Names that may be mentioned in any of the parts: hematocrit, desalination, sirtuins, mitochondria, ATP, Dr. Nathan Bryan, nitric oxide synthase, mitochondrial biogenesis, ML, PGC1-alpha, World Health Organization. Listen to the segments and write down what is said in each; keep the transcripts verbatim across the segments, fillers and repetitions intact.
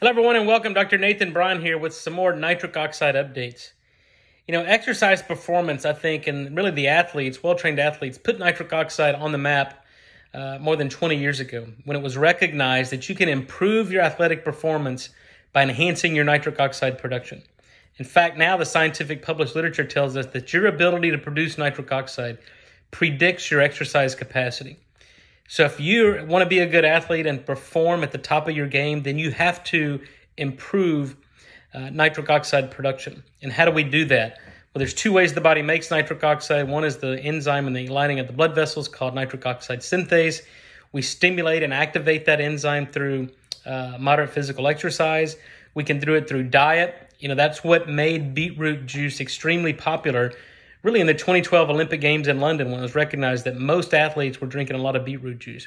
Hello everyone and welcome. Doctor Nathan Bryan here with some more nitric oxide updates. You know, exercise performance, I think, and really the athletes, well-trained athletes, put nitric oxide on the map uh, more than twenty years ago when it was recognized that you can improve your athletic performance by enhancing your nitric oxide production. In fact, now the scientific published literature tells us that your ability to produce nitric oxide predicts your exercise capacity. So if you want to be a good athlete and perform at the top of your game, then you have to improve uh, nitric oxide production. And how do we do that? Well, there's two ways the body makes nitric oxide. One is the enzyme in the lining of the blood vessels called nitric oxide synthase. We stimulate and activate that enzyme through uh, moderate physical exercise. We can do it through diet. You know, that's what made beetroot juice extremely popular. Really, in the twenty twelve Olympic Games in London, when it was recognized that most athletes were drinking a lot of beetroot juice.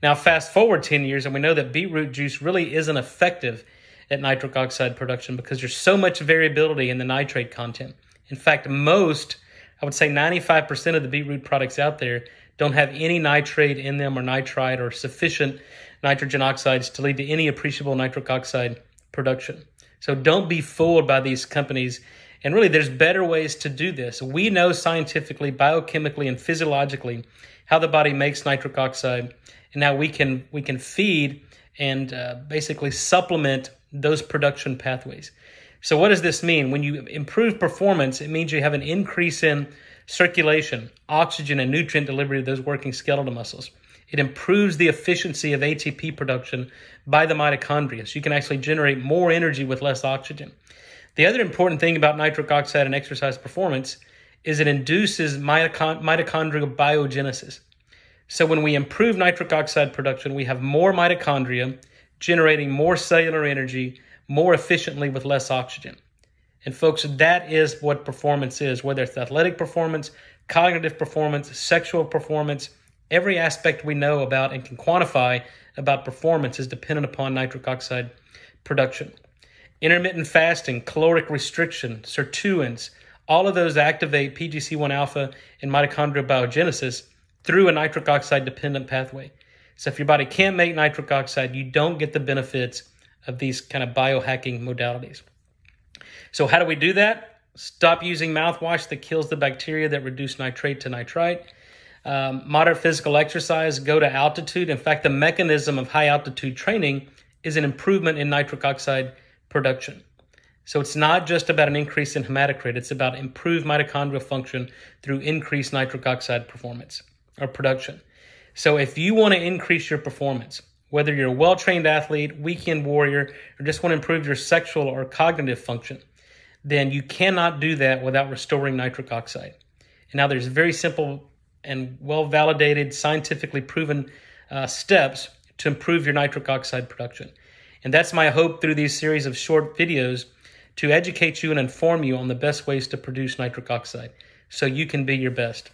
Now, fast forward ten years, and we know that beetroot juice really isn't effective at nitric oxide production because there's so much variability in the nitrate content. In fact, most, I would say ninety-five percent of the beetroot products out there don't have any nitrate in them or nitrite or sufficient nitrogen oxides to lead to any appreciable nitric oxide production. So don't be fooled by these companies. And really, there's better ways to do this. We know scientifically, biochemically, and physiologically how the body makes nitric oxide. And now we can, we can feed and uh, basically supplement those production pathways. So what does this mean? When you improve performance, it means you have an increase in circulation, oxygen, and nutrient delivery to those working skeletal muscles. It improves the efficiency of A T P production by the mitochondria. So you can actually generate more energy with less oxygen. The other important thing about nitric oxide and exercise performance is it induces mitochond mitochondrial biogenesis. So when we improve nitric oxide production, we have more mitochondria generating more cellular energy more efficiently with less oxygen. And folks, that is what performance is, whether it's athletic performance, cognitive performance, sexual performance. Every aspect we know about and can quantify about performance is dependent upon nitric oxide production. Intermittent fasting, caloric restriction, sirtuins, all of those activate P G C one alpha and mitochondrial biogenesis through a nitric oxide-dependent pathway. So if your body can't make nitric oxide, you don't get the benefits of these kind of biohacking modalities. So how do we do that? Stop using mouthwash that kills the bacteria that reduce nitrate to nitrite. Um, moderate physical exercise, go to altitude. In fact, the mechanism of high-altitude training is an improvement in nitric oxide production. So it's not just about an increase in hematocrit, it's about improved mitochondrial function through increased nitric oxide performance or production. So if you want to increase your performance, whether you're a well-trained athlete, weekend warrior, or just want to improve your sexual or cognitive function, then you cannot do that without restoring nitric oxide. And now there's very simple and well-validated, scientifically proven uh, steps to improve your nitric oxide production. And that's my hope through these series of short videos to educate you and inform you on the best ways to produce nitric oxide so you can be your best.